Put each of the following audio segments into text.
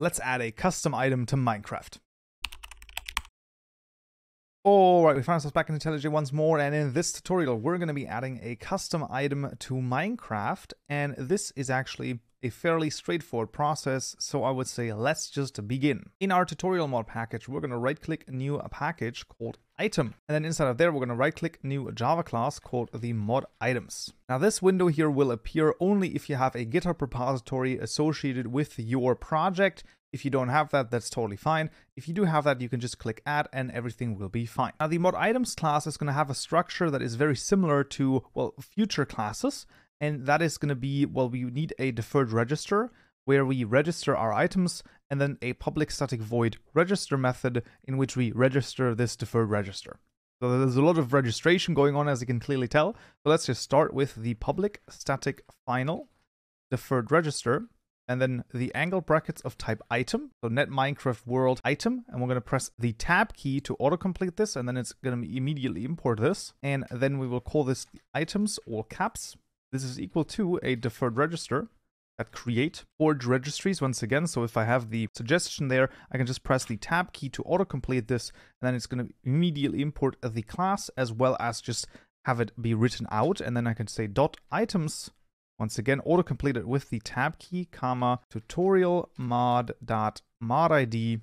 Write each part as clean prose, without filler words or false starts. Let's add a custom item to Minecraft. All right, we found ourselves back in IntelliJ once more, and in this tutorial, we're going to be adding a custom item to Minecraft, and this is actually a fairly straightforward process, so I would say let's just begin. In our tutorial mod package, we're going to right-click new package called item, and then inside of there, we're going to right-click new Java class called the ModItems. Now, this window here will appear only if you have a GitHub repository associated with your project. If you don't have that, that's totally fine. If you do have that, you can just click add and everything will be fine. Now, the ModItems class is going to have a structure that is very similar to, well, future classes. And that is going to be, well, we need a deferred register where we register our items and then a public static void register method in which we register this deferred register. So there's a lot of registration going on, as you can clearly tell. So let's just start with the public static final deferred register, and then the angle brackets of type item, so net Minecraft world item, and we're going to press the tab key to autocomplete this, and then it's going to immediately import this, and then we will call this items, all caps. This is equal to a deferred register at create Forge registries once again, so if I have the suggestion there, I can just press the tab key to autocomplete this, and then it's going to immediately import the class as well as just have it be written out, and then I can say dot items. Once again, autocomplete it with the tab key, comma, tutorialmod.modid,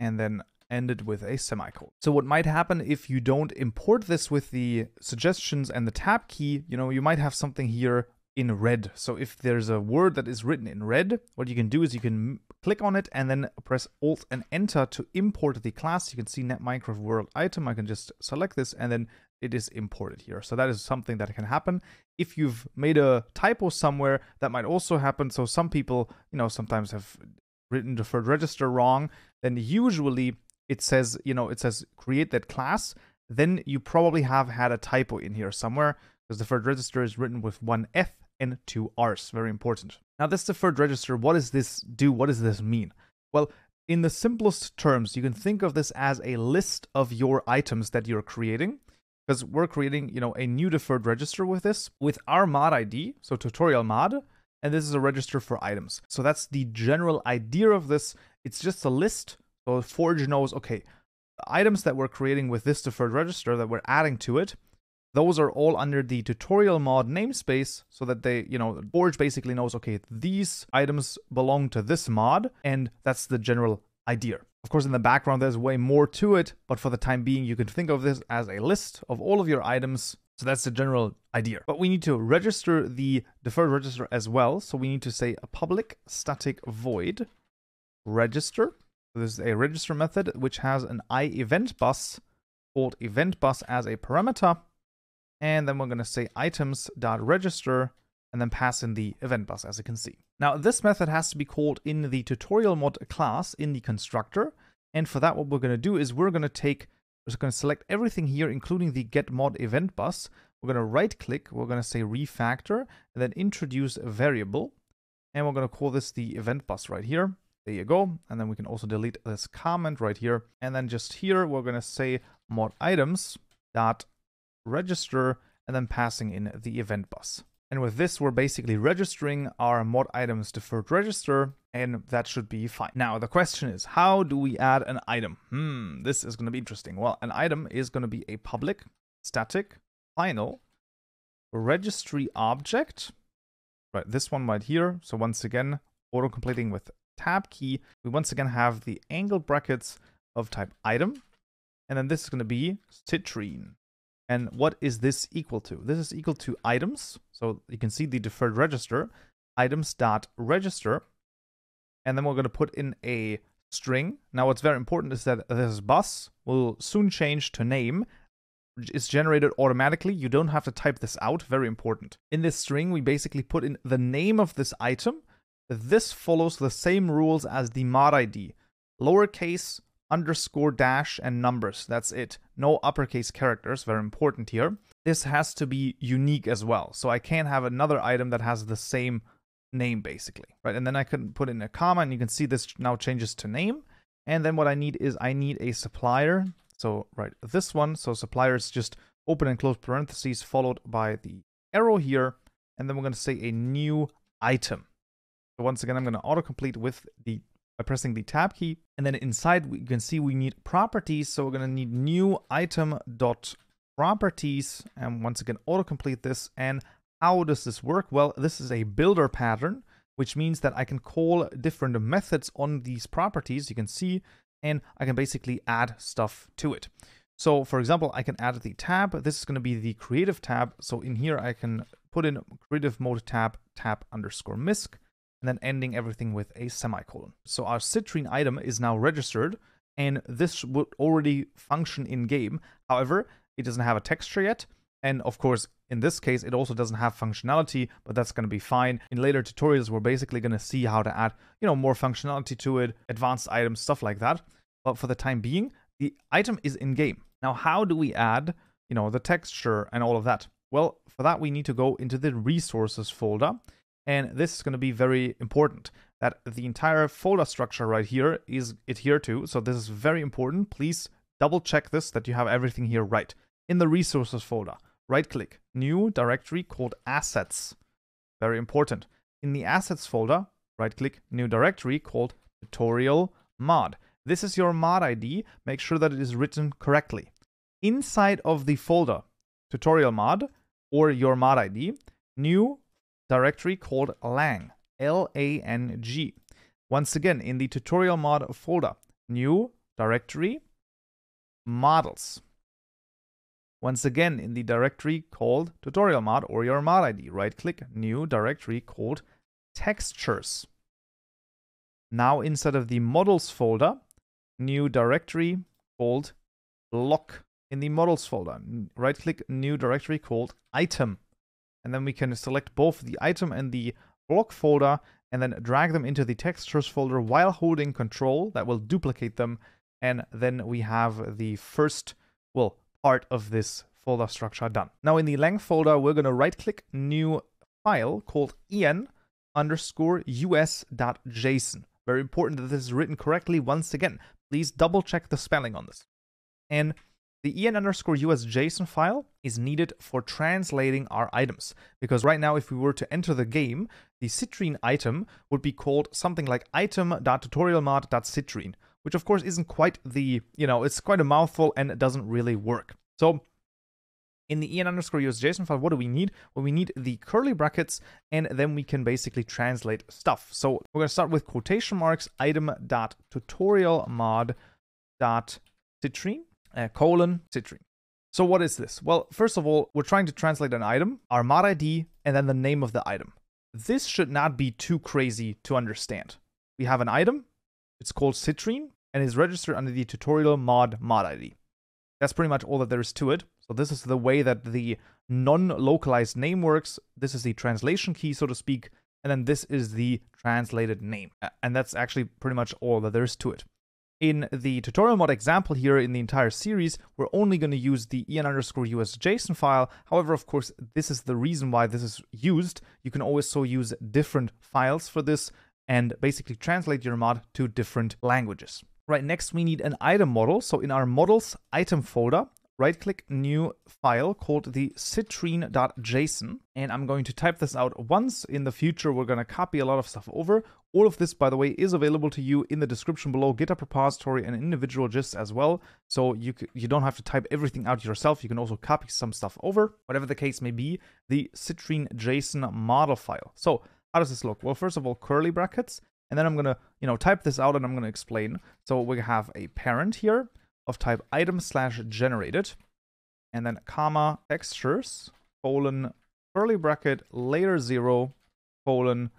and then end it with a semicolon. So what might happen if you don't import this with the suggestions and the tab key, you know, you might have something here in red. So if there's a word that is written in red, what you can do is you can click on it and then press Alt and Enter to import the class. You can see Net Minecraft World Item. I can just select this and then it is imported here. So that is something that can happen. If you've made a typo somewhere, that might also happen. So some people, you know, sometimes have written deferred register wrong. Then usually it says, you know, it says create that class. Then you probably have had a typo in here somewhere because deferred register is written with one F and two R's. Very important. Now, this deferred register, what does this do? What does this mean? Well, in the simplest terms, you can think of this as a list of your items that you're creating, because we're creating, you know, a new deferred register with this, with our mod ID, so tutorial mod, and this is a register for items. So that's the general idea of this. It's just a list. So Forge knows, okay, the items that we're creating with this deferred register that we're adding to it, those are all under the tutorial mod namespace, so that they, you know, Forge basically knows, okay, these items belong to this mod, and that's the general idea. Of course, in the background, there's way more to it, but for the time being, you can think of this as a list of all of your items. So that's the general idea. But we need to register the deferred register as well. So we need to say a public static void register. So this is a register method which has an IEventBus called EventBus as a parameter. And then we're going to say items.register and then pass in the event bus, as you can see. Now, this method has to be called in the tutorial mod class in the constructor. And for that, what we're going to do is we're just going to select everything here, including the get mod event bus. We're going to right click. We're going to say refactor and then introduce a variable. And we're going to call this the event bus right here. There you go. And then we can also delete this comment right here. And then just here, we're going to say mod items dot register and then passing in the event bus. And with this, we're basically registering our mod items deferred register, and that should be fine. Now, the question is, how do we add an item? This is going to be interesting. Well, an item is going to be a public static final registry object, right? This one right here. So once again, autocompleting with tab key, we once again have the angle brackets of type item. And then this is going to be citrine. And what is this equal to? This is equal to items. So you can see the deferred register, items.register. And then we're going to put in a string. Now, what's very important is that this bus will soon change to name. It's generated automatically. You don't have to type this out. Very important. In this string, we basically put in the name of this item. This follows the same rules as the mod ID. Lowercase, underscore, dash, and numbers. That's it. No uppercase characters. Very important here. This has to be unique as well. So I can't have another item that has the same name, basically. Right? And then I can put in a comma, and you can see this now changes to name. And then what I need is I need a supplier. So right, this one. So supplier is just open and close parentheses followed by the arrow here. And then we're going to say a new item. So once again, I'm going to autocomplete with the by pressing the tab key. And then inside we can see we need properties. So we're going to need new item.properties. And once again, autocomplete this. And how does this work? Well, this is a builder pattern, which means that I can call different methods on these properties, you can see, and I can basically add stuff to it. So for example, I can add the tab. This is going to be the creative tab. So in here, I can put in creative mode tab, tab underscore misc, and then ending everything with a semicolon. So our citrine item is now registered, and this would already function in game. However, it doesn't have a texture yet. And of course, in this case, it also doesn't have functionality, but that's going to be fine. In later tutorials, we're basically going to see how to add, more functionality to it, advanced items, stuff like that. But for the time being, the item is in game. Now, how do we add, the texture and all of that? Well, for that, we need to go into the resources folder. And this is going to be very important that the entire folder structure right here is adhered to. So this is very important. Please double check this, that you have everything here right. In the resources folder, right click, new directory called assets. Very important. In the assets folder, right click, new directory called TutorialMod. This is your mod ID. Make sure that it is written correctly. Inside of the folder, TutorialMod or your mod ID, new directory called lang, L-A-N-G. Once again, in the TutorialMod folder, new directory models. Once again, in the directory called TutorialMod or your mod ID, right-click, new directory called textures. Now, inside of the models folder, new directory called block. In the models folder, right-click, new directory called item. And then we can select both the item and the block folder and then drag them into the textures folder while holding control. That will duplicate them. And then we have the first, part of this folder structure done. Now in the lang folder, we're going to right click, new file called en_us.json. Very important that this is written correctly. Once again, please double check the spelling on this. And the en_us.json file is needed for translating our items, because right now, if we were to enter the game, the citrine item would be called something like item.tutorialmod.citrine, which of course isn't quite the, it's quite a mouthful and it doesn't really work. So in the en_us.json file, what do we need? Well, we need the curly brackets and then we can basically translate stuff. So we're going to start with quotation marks, item.tutorialmod.citrine, colon citrine. So what is this? Well, first of all, we're trying to translate an item, our mod ID, and then the name of the item. This should not be too crazy to understand. We have an item. It's called citrine and is registered under the TutorialMod mod ID. That's pretty much all that there is to it. So this is the way that the non-localized name works. This is the translation key, so to speak. And then this is the translated name. And that's actually pretty much all that there is to it. In the TutorialMod example here in the entire series, we're only going to use the en_us.json file. However, of course, this is the reason why this is used. You can always so use different files for this and basically translate your mod to different languages. Right, next we need an item model. So in our models item folder, right click, new file called the citrine.json. And I'm going to type this out once. In the future, we're going to copy a lot of stuff over. All of this, by the way, is available to you in the description below, GitHub repository and individual gists as well. So you don't have to type everything out yourself. You can also copy some stuff over, whatever the case may be, the citrine.json model file. So how does this look? Well, first of all, curly brackets, and then I'm going to, type this out and I'm going to explain. So we have a parent here of type item/generated, and then comma textures, colon, curly bracket, layer 0, colon,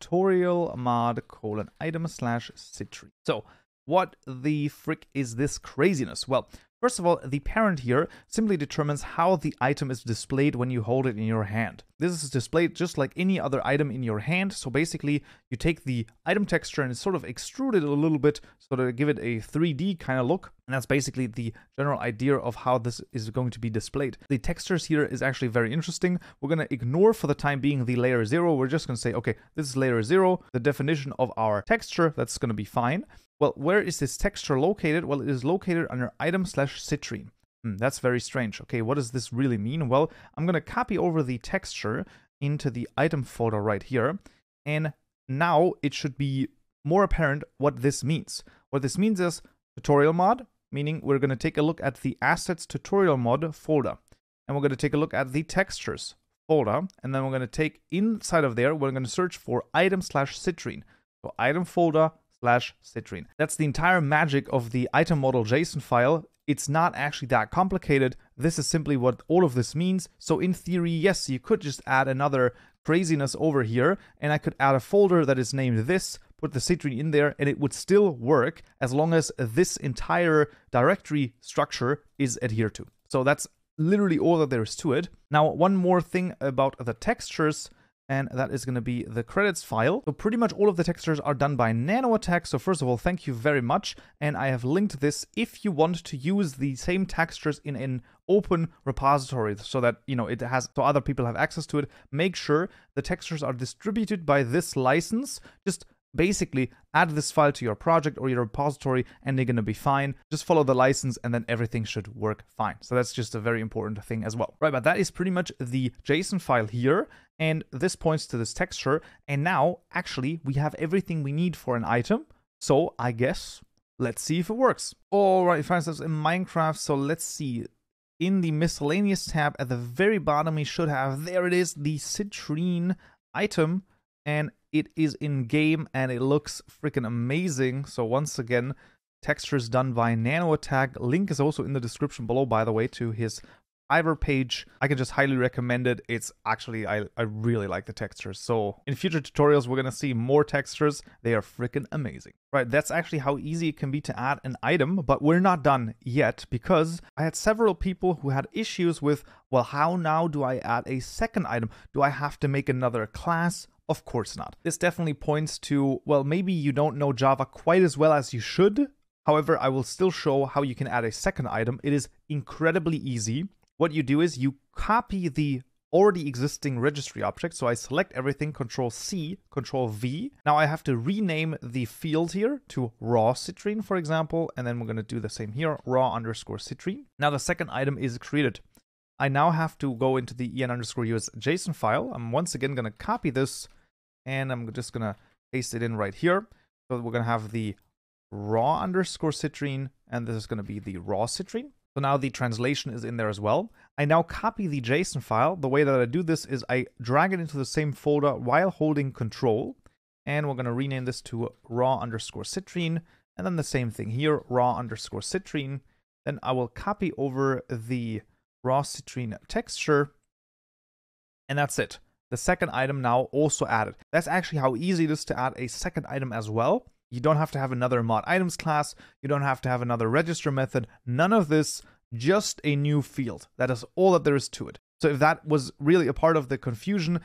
TutorialMod, colon, item/citrine. So what the frick is this craziness? Well, first of all, the parent here simply determines how the item is displayed when you hold it in your hand. This is displayed just like any other item in your hand. So basically, you take the item texture and sort of extrude it a little bit so that it give it a 3D kind of look. And that's basically the general idea of how this is going to be displayed. The textures here is actually very interesting. We're going to ignore for the time being the layer 0. We're just going to say, okay, this is layer 0, the definition of our texture. That's going to be fine. Well, where is this texture located? Well, it is located under item/citrine. That's very strange. Okay, what does this really mean? Well, I'm going to copy over the texture into the item folder right here. And now it should be more apparent what this means. What this means is tutorial mod, meaning we're going to take a look at the assets tutorial mod folder, and we're going to take a look at the textures folder, and then we're going to take inside of there, we're going to search for item/citrine. So item folder/citrine. That's the entire magic of the item model JSON file. It's not actually that complicated. This is simply what all of this means. So in theory, yes, you could just add another craziness over here, and I could add a folder that is named this, put the citrine in there, and it would still work as long as this entire directory structure is adhered to. So that's literally all that there is to it. Now, one more thing about the textures, and that is going to be the credits file. So pretty much all of the textures are done by NanoAttack. So first of all, thank you very much. And I have linked this if you want to use the same textures in an open repository so that, you know, it has, so other people have access to it. Make sure the textures are distributed by this license. Just basically add this file to your project or your repository and they're going to be fine. Just follow the license and then everything should work fine. So that's just a very important thing as well. Right, but that is pretty much the JSON file here. And this points to this texture. And now actually we have everything we need for an item. So I guess let's see if it works. All right, find ourselves in Minecraft. So let's see. In the miscellaneous tab at the very bottom, we should have, there it is, the citrine item. And it is in game and it looks freaking amazing. So once again, textures done by NanoAttack. Link is also in the description below, by the way, to his Fiverr page. I can just highly recommend it. It's actually, I really like the textures. So in future tutorials, we're going to see more textures. They are freaking amazing. Right, that's actually how easy it can be to add an item, but we're not done yet because I had several people who had issues with, well, how now do I add a second item? Do I have to make another class? Of course not. This definitely points to, well, maybe you don't know Java quite as well as you should. However, I will still show how you can add a second item. It is incredibly easy. What you do is you copy the already existing registry object. So I select everything, Control C, Control V. Now I have to rename the field here to raw citrine, for example, and then we're going to do the same here, raw_citrine. Now the second item is created. I now have to go into the en_us.json file. I'm once again going to copy this. And I'm just going to paste it in right here. So we're going to have the raw_citrine, and this is going to be the raw citrine. So now the translation is in there as well. I now copy the JSON file. The way that I do this is I drag it into the same folder while holding Control. And we're going to rename this to raw_citrine. And then the same thing here, raw_citrine. Then I will copy over the raw citrine texture. And that's it. The second item now also added. That's actually how easy it is to add a second item as well. You don't have to have another ModItems class. You don't have to have another register method. None of this, just a new field. That is all that there is to it. So if that was really a part of the confusion,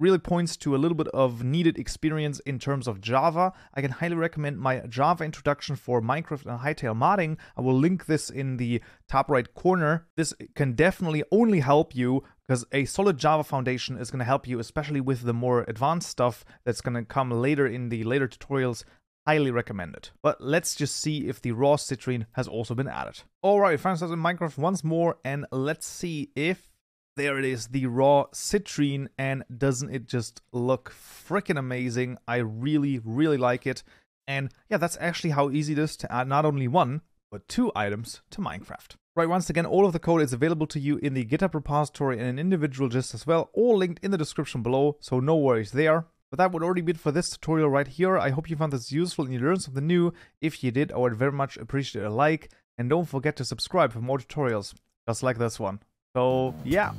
really points to a little bit of needed experience in terms of Java. I can highly recommend my Java introduction for Minecraft and Hightail modding. I will link this in the top right corner. This can definitely only help you because a solid Java foundation is going to help you, especially with the more advanced stuff that's going to come later in the later tutorials. Highly recommend it. But let's just see if the raw citrine has also been added. All right, we found ourselves in Minecraft once more, and let's see if there it is, the raw citrine, and doesn't it just look freaking amazing? I really, really like it. And yeah, that's actually how easy it is to add not only one, but two items to Minecraft. Right, once again, all of the code is available to you in the GitHub repository and an individual gist as well, all linked in the description below, so no worries there. But that would already be it for this tutorial right here. I hope you found this useful and you learned something new. If you did, I would very much appreciate a like, and don't forget to subscribe for more tutorials, just like this one. So yeah,